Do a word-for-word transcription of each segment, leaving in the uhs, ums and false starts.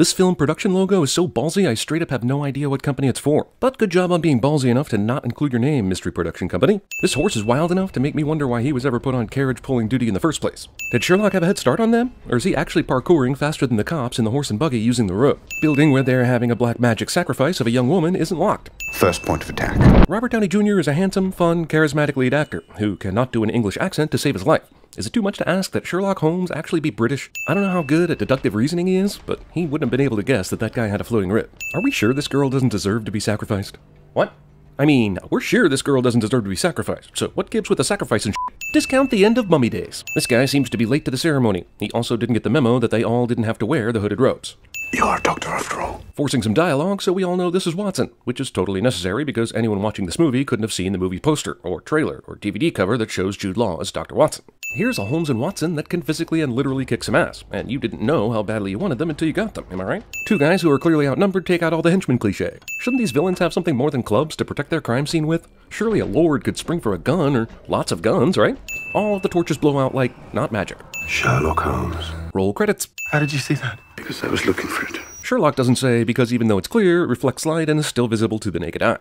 This film production logo is so ballsy I straight up have no idea what company it's for. But good job on being ballsy enough to not include your name, Mystery Production Company. This horse is wild enough to make me wonder why he was ever put on carriage pulling duty in the first place. Did Sherlock have a head start on them? Or is he actually parkouring faster than the cops in the horse and buggy using the road? Building where they're having a black magic sacrifice of a young woman isn't locked. First point of attack. Robert Downey Junior is a handsome, fun, charismatic lead actor who cannot do an English accent to save his life. Is it too much to ask that Sherlock Holmes actually be British? I don't know how good at deductive reasoning he is, but he wouldn't have been able to guess that that guy had a floating rib. Are we sure this girl doesn't deserve to be sacrificed? What? I mean, we're sure this girl doesn't deserve to be sacrificed, so what gives with the sacrifice and shit? Discount the end of mummy days. This guy seems to be late to the ceremony. He also didn't get the memo that they all didn't have to wear the hooded robes. You are a doctor after all. Forcing some dialogue so we all know this is Watson, which is totally necessary because anyone watching this movie couldn't have seen the movie poster, or trailer, or D V D cover that shows Jude Law as Doctor Watson. Here's a Holmes and Watson that can physically and literally kick some ass, and you didn't know how badly you wanted them until you got them, am I right? Two guys who are clearly outnumbered take out all the henchman cliche. Shouldn't these villains have something more than clubs to protect their crime scene with? Surely a lord could spring for a gun, or lots of guns, right? All of the torches blow out like not magic. Sherlock Holmes. Roll credits. How did you see that? Because I was looking for it. Sherlock doesn't say, because even though it's clear, it reflects light and is still visible to the naked eye.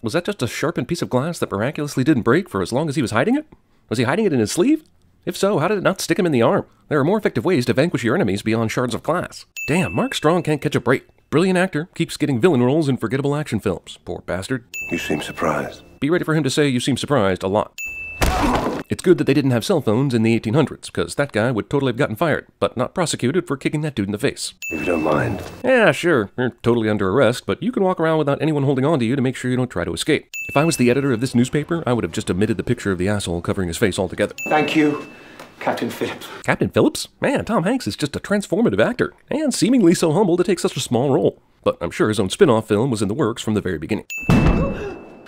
Was that just a sharpened piece of glass that miraculously didn't break for as long as he was hiding it? Was he hiding it in his sleeve? If so, how did it not stick him in the arm? There are more effective ways to vanquish your enemies beyond shards of glass. Damn, Mark Strong can't catch a break. Brilliant actor, keeps getting villain roles in forgettable action films. Poor bastard. You seem surprised. Be ready for him to say you seem surprised a lot. It's good that they didn't have cell phones in the eighteen hundreds, because that guy would totally have gotten fired, but not prosecuted for kicking that dude in the face. If you don't mind. Yeah, sure, you're totally under arrest, but you can walk around without anyone holding on to you to make sure you don't try to escape. If I was the editor of this newspaper, I would have just omitted the picture of the asshole covering his face altogether. Thank you, Captain Phillips. Captain Phillips? Man, Tom Hanks is just a transformative actor, and seemingly so humble to take such a small role. But I'm sure his own spin-off film was in the works from the very beginning.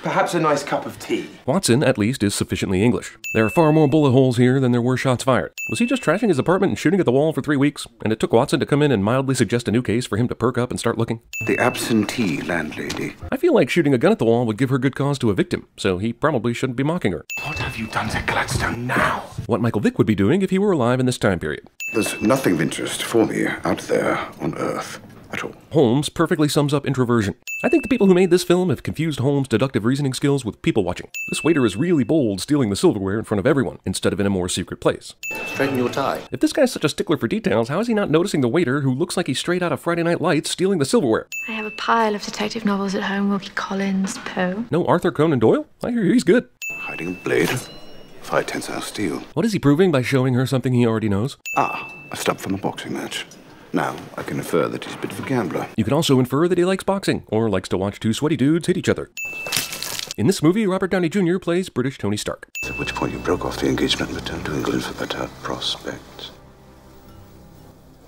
Perhaps a nice cup of tea. Watson, at least, is sufficiently English. There are far more bullet holes here than there were shots fired. Was he just trashing his apartment and shooting at the wall for three weeks? And it took Watson to come in and mildly suggest a new case for him to perk up and start looking? The absentee landlady. I feel like shooting a gun at the wall would give her good cause to evict him, so he probably shouldn't be mocking her. What have you done to Gladstone now? What Michael Vick would be doing if he were alive in this time period. There's nothing of interest for me out there on Earth. At all. Holmes perfectly sums up introversion. I think the people who made this film have confused Holmes' deductive reasoning skills with people watching. This waiter is really bold stealing the silverware in front of everyone, instead of in a more secret place. Straighten your tie. If this guy's such a stickler for details, how is he not noticing the waiter who looks like he's straight out of Friday Night Lights stealing the silverware? I have a pile of detective novels at home, Wilkie Collins, Poe. No Arthur Conan Doyle? I hear he's good. Hiding a blade. Five tensile steel. What is he proving by showing her something he already knows? Ah, a stub from a boxing match. Now, I can infer that he's a bit of a gambler. You can also infer that he likes boxing, or likes to watch two sweaty dudes hit each other. In this movie, Robert Downey Junior plays British Tony Stark. At which point you broke off the engagement and returned to England for better prospects.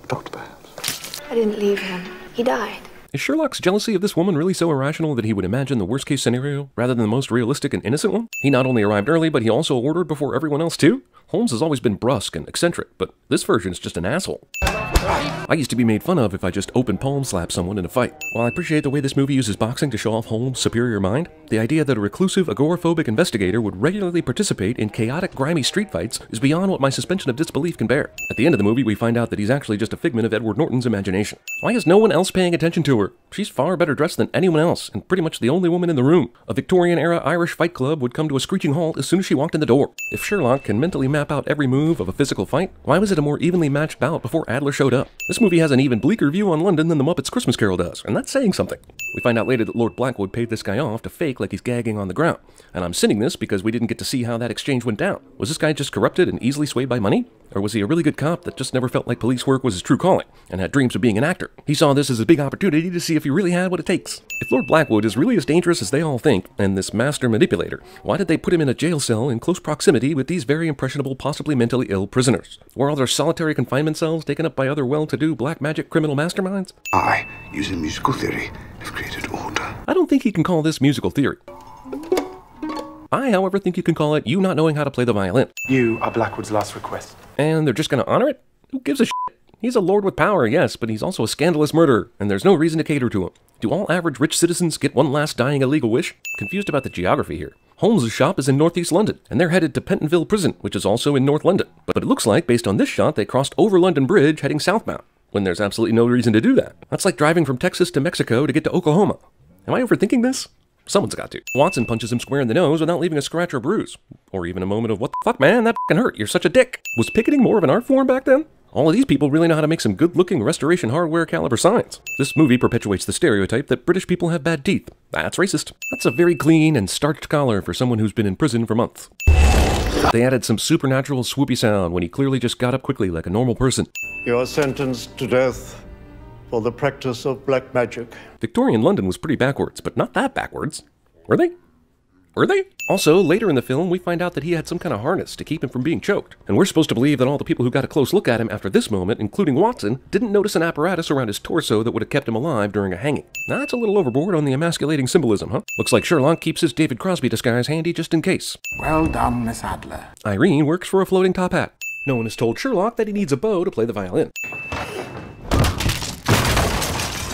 Doctor, perhaps. I didn't leave him. He died. Is Sherlock's jealousy of this woman really so irrational that he would imagine the worst-case scenario, rather than the most realistic and innocent one? He not only arrived early, but he also ordered before everyone else, too? Holmes has always been brusque and eccentric, but this version is just an asshole. I used to be made fun of if I just open palm slapped someone in a fight. While I appreciate the way this movie uses boxing to show off Holmes' superior mind, the idea that a reclusive, agoraphobic investigator would regularly participate in chaotic, grimy street fights is beyond what my suspension of disbelief can bear. At the end of the movie, we find out that he's actually just a figment of Edward Norton's imagination. Why is no one else paying attention to her? She's far better dressed than anyone else, and pretty much the only woman in the room. A Victorian-era Irish fight club would come to a screeching halt as soon as she walked in the door. If Sherlock can mentally map out every move of a physical fight, why was it a more evenly matched bout before Adler showed up? This movie has an even bleaker view on London than The Muppets Christmas Carol does, and that's saying something. We find out later that Lord Blackwood paid this guy off to fake like he's gagging on the ground, and I'm sinning this because we didn't get to see how that exchange went down. Was this guy just corrupted and easily swayed by money? Or was he a really good cop that just never felt like police work was his true calling, and had dreams of being an actor? He saw this as a big opportunity to see if he really had what it takes. If Lord Blackwood is really as dangerous as they all think, and this master manipulator, why did they put him in a jail cell in close proximity with these very impressionable, possibly mentally ill prisoners? Were all their solitary confinement cells taken up by other well-to-do black magic criminal masterminds? I, using musical theory, have created order. I don't think he can call this musical theory. I, however, think you can call it you not knowing how to play the violin. You are Blackwood's last request. And they're just gonna honor it? Who gives a shit? He's a lord with power, yes, but he's also a scandalous murderer, and there's no reason to cater to him. Do all average rich citizens get one last dying illegal wish? Confused about the geography here. Holmes' shop is in northeast London, and they're headed to Pentonville Prison, which is also in north London. But it looks like, based on this shot, they crossed over London Bridge heading southbound. when there's absolutely no reason to do that. That's like driving from Texas to Mexico to get to Oklahoma. Am I overthinking this? Someone's got to. Watson punches him square in the nose without leaving a scratch or bruise. Or even a moment of, what the fuck, man, that fucking hurt, you're such a dick. Was picketing more of an art form back then? All of these people really know how to make some good-looking restoration hardware caliber signs. This movie perpetuates the stereotype that British people have bad teeth. That's racist. That's a very clean and starched collar for someone who's been in prison for months. They added some supernatural swoopy sound when he clearly just got up quickly like a normal person. You are sentenced to death for the practice of black magic. Victorian London was pretty backwards, but not that backwards. Were they? Were they? Also, later in the film, we find out that he had some kind of harness to keep him from being choked. And we're supposed to believe that all the people who got a close look at him after this moment, including Watson, didn't notice an apparatus around his torso that would have kept him alive during a hanging. Now, that's a little overboard on the emasculating symbolism, huh? Looks like Sherlock keeps his David Crosby disguise handy just in case. Well done, Miss Adler. Irene works for a floating top hat. No one has told Sherlock that he needs a bow to play the violin.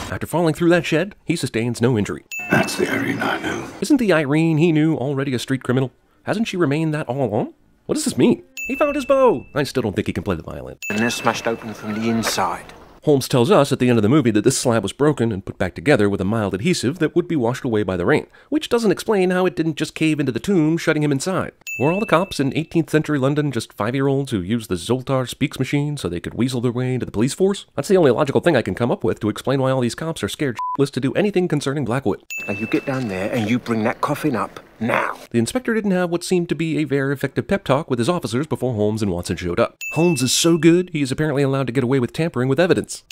After falling through that shed, he sustains no injury. That's the Irene I knew. Isn't the Irene he knew already a street criminal? Hasn't she remained that all along? What does this mean? He found his bow! I still don't think he can play the violin. And they're smashed open from the inside. Holmes tells us at the end of the movie that this slab was broken and put back together with a mild adhesive that would be washed away by the rain, which doesn't explain how it didn't just cave into the tomb, shutting him inside. Were all the cops in eighteenth century London just five-year-olds who used the Zoltar Speaks machine so they could weasel their way into the police force? That's the only logical thing I can come up with to explain why all these cops are scared shitless to do anything concerning Blackwood. Now you get down there and you bring that coffin up, now. The inspector didn't have what seemed to be a very effective pep talk with his officers before Holmes and Watson showed up. Holmes is so good, he is apparently allowed to get away with tampering with evidence.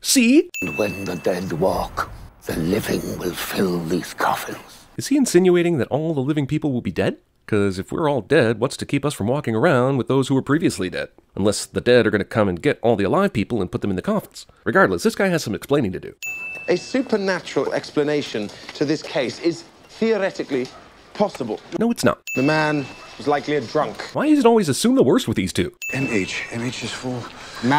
See? When the dead walk, the living will fill these coffins. Is he insinuating that all the living people will be dead? Because if we're all dead, what's to keep us from walking around with those who were previously dead? Unless the dead are going to come and get all the alive people and put them in the coffins. Regardless, this guy has some explaining to do. A supernatural explanation to this case is theoretically possible. No, it's not. The man was likely a drunk. Why is it always assume the worst with these two? M H. M H is for Madison,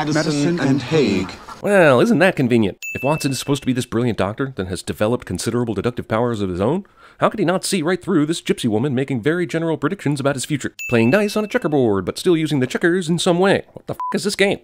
Madison and Haig. Well, isn't that convenient? If Watson is supposed to be this brilliant doctor, then has developed considerable deductive powers of his own, how could he not see right through this gypsy woman making very general predictions about his future? Playing dice on a checkerboard, but still using the checkers in some way. What the f*** is this game?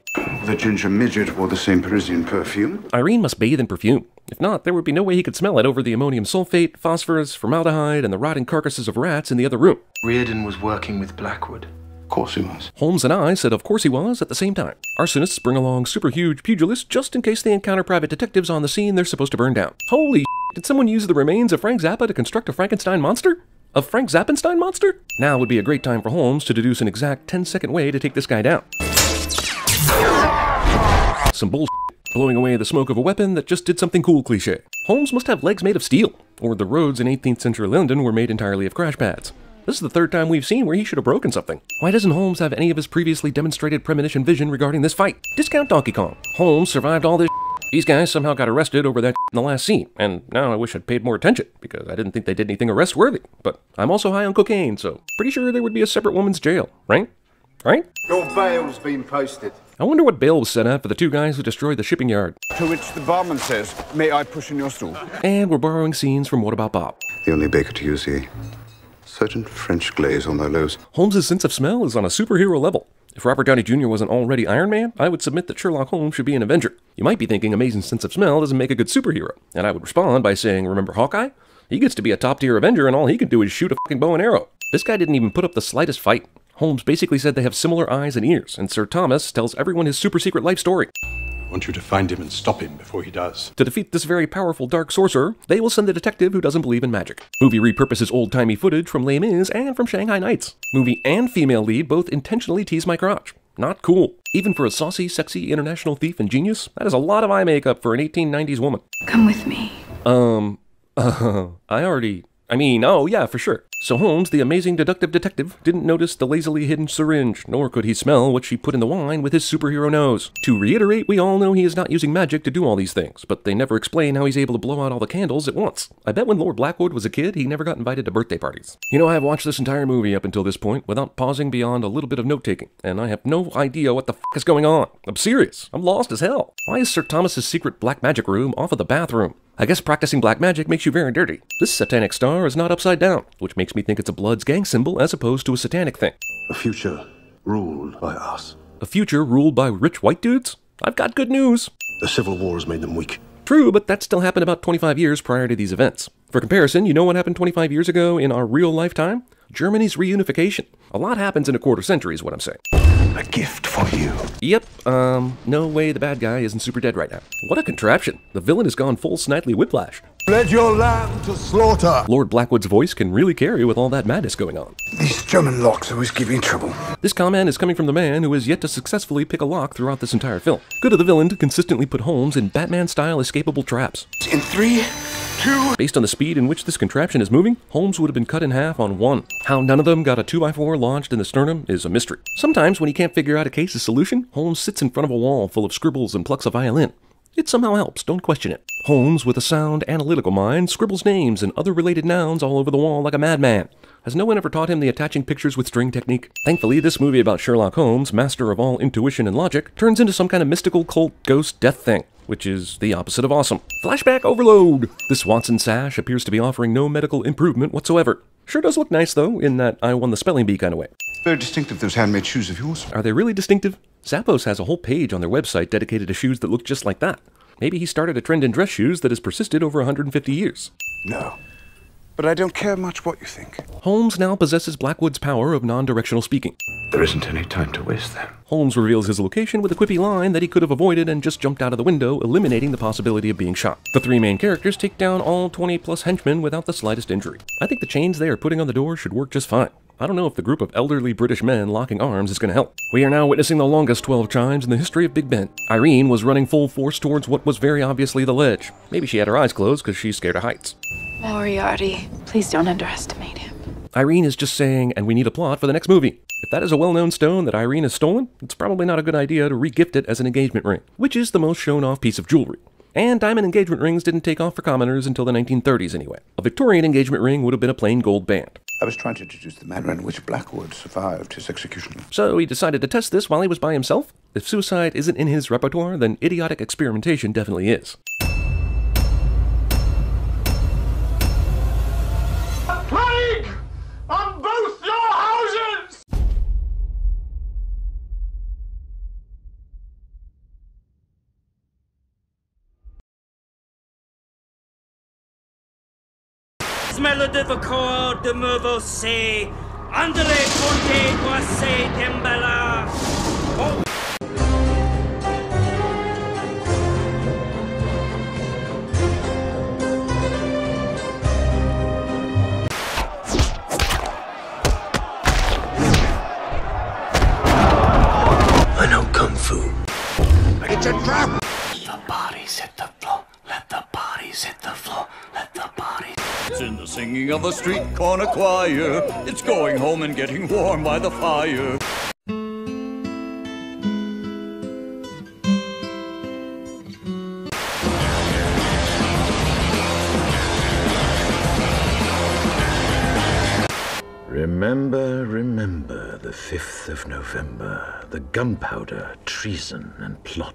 The ginger midget wore the same Parisian perfume. Irene must bathe in perfume. If not, there would be no way he could smell it over the ammonium sulfate, phosphorus, formaldehyde, and the rotting carcasses of rats in the other room. Reardon was working with Blackwood. Of course he was. Holmes and I said of course he was at the same time. Arsonists bring along super huge pugilists just in case they encounter private detectives on the scene they're supposed to burn down. Holy shit. Did someone use the remains of Frank Zappa to construct a Frankenstein monster? A Frank Zappenstein monster? Now would be a great time for Holmes to deduce an exact ten second way to take this guy down. Some bullshit. Blowing away the smoke of a weapon that just did something cool cliché. Holmes must have legs made of steel, or the roads in eighteenth century London were made entirely of crash pads. This is the third time we've seen where he should have broken something. Why doesn't Holmes have any of his previously demonstrated premonition vision regarding this fight? Discount Donkey Kong. Holmes survived all this shit. These guys somehow got arrested over that shit in the last scene, and now I wish I'd paid more attention, because I didn't think they did anything arrest-worthy. But I'm also high on cocaine, so pretty sure there would be a separate woman's jail, right? Right? Your bail's been posted. I wonder what bail was set at for the two guys who destroyed the shipping yard. To which the barman says, may I push in your stool? And we're borrowing scenes from What About Bob? The only baker to use the certain French glaze on their loaves. Holmes' sense of smell is on a superhero level. If Robert Downey Junior wasn't already Iron Man, I would submit that Sherlock Holmes should be an Avenger. You might be thinking amazing sense of smell doesn't make a good superhero. And I would respond by saying, remember Hawkeye? He gets to be a top-tier Avenger and all he can do is shoot a fucking bow and arrow. This guy didn't even put up the slightest fight. Holmes basically said they have similar eyes and ears, and Sir Thomas tells everyone his super-secret life story. I want you to find him and stop him before he does. To defeat this very powerful dark sorcerer, they will send the detective who doesn't believe in magic. Movie repurposes old-timey footage from Les Mis and from Shanghai Nights. Movie and female lead both intentionally tease my crotch. Not cool. Even for a saucy, sexy international thief and genius, that is a lot of eye makeup for an eighteen nineties woman. Come with me. Um, uh, I already... I mean, oh yeah, for sure. So Holmes, the amazing deductive detective, didn't notice the lazily hidden syringe, nor could he smell what she put in the wine with his superhero nose. To reiterate, we all know he is not using magic to do all these things, but they never explain how he's able to blow out all the candles at once. I bet when Lord Blackwood was a kid, he never got invited to birthday parties. You know, I have watched this entire movie up until this point without pausing beyond a little bit of note-taking, and I have no idea what the f*** is going on. I'm serious. I'm lost as hell. Why is Sir Thomas's secret black magic room off of the bathroom? I guess practicing black magic makes you very dirty. This satanic star is not upside down, which makes me think it's a Bloods gang symbol as opposed to a satanic thing. A future ruled by us. A future ruled by rich white dudes? I've got good news. The Civil War has made them weak. True, but that still happened about twenty-five years prior to these events. For comparison, you know what happened twenty-five years ago in our real lifetime? Germany's reunification. A lot happens in a quarter century is what I'm saying. A gift for you. Yep, um, no way the bad guy isn't super dead right now. What a contraption. The villain has gone full Snidely Whiplash. Led your lamb to slaughter. Lord Blackwood's voice can really carry with all that madness going on. These German locks always give me trouble. This comment is coming from the man who has yet to successfully pick a lock throughout this entire film. Good of the villain to consistently put Holmes in Batman-style escapable traps. In three, two... Based on the speed in which this contraption is moving, Holmes would have been cut in half on one. How none of them got a two by four launched in the sternum is a mystery. Sometimes when he can't Can't figure out a case's solution, Holmes sits in front of a wall full of scribbles and plucks a violin. It somehow helps, don't question it. Holmes, with a sound, analytical mind, scribbles names and other related nouns all over the wall like a madman. Has no one ever taught him the attaching pictures with string technique? Thankfully, this movie about Sherlock Holmes, master of all intuition and logic, turns into some kind of mystical cult ghost death thing, which is the opposite of awesome. Flashback overload! This Watson sash appears to be offering no medical improvement whatsoever. Sure does look nice, though, in that I won the spelling bee kind of way. Very distinctive, those handmade shoes of yours. Are they really distinctive? Zappos has a whole page on their website dedicated to shoes that look just like that. Maybe he started a trend in dress shoes that has persisted over one hundred fifty years. No. But I don't care much what you think. Holmes now possesses Blackwood's power of non-directional speaking. There isn't any time to waste then. Holmes reveals his location with a quippy line that he could have avoided and just jumped out of the window, eliminating the possibility of being shot. The three main characters take down all twenty plus henchmen without the slightest injury. I think the chains they are putting on the door should work just fine. I don't know if the group of elderly British men locking arms is going to help. We are now witnessing the longest twelve chimes in the history of Big Ben. Irene was running full force towards what was very obviously the ledge. Maybe she had her eyes closed because she's scared of heights. Moriarty, please don't underestimate him. Irene is just saying, and we need a plot for the next movie. If that is a well-known stone that Irene has stolen, it's probably not a good idea to re-gift it as an engagement ring, which is the most shown-off piece of jewelry. And diamond engagement rings didn't take off for commoners until the nineteen thirties anyway. A Victorian engagement ring would have been a plain gold band. I was trying to deduce the manner in which Blackwood survived his execution. So he decided to test this while he was by himself? If suicide isn't in his repertoire, then idiotic experimentation definitely is. I know Kung Fu. It's a trap! The bodies hit the floor. Let the bodies hit the floor. Let the bodies... It's in the singing of a street corner choir. It's going home and getting warm by the fire. Remember, remember the fifth of November, the gunpowder, treason, and plot.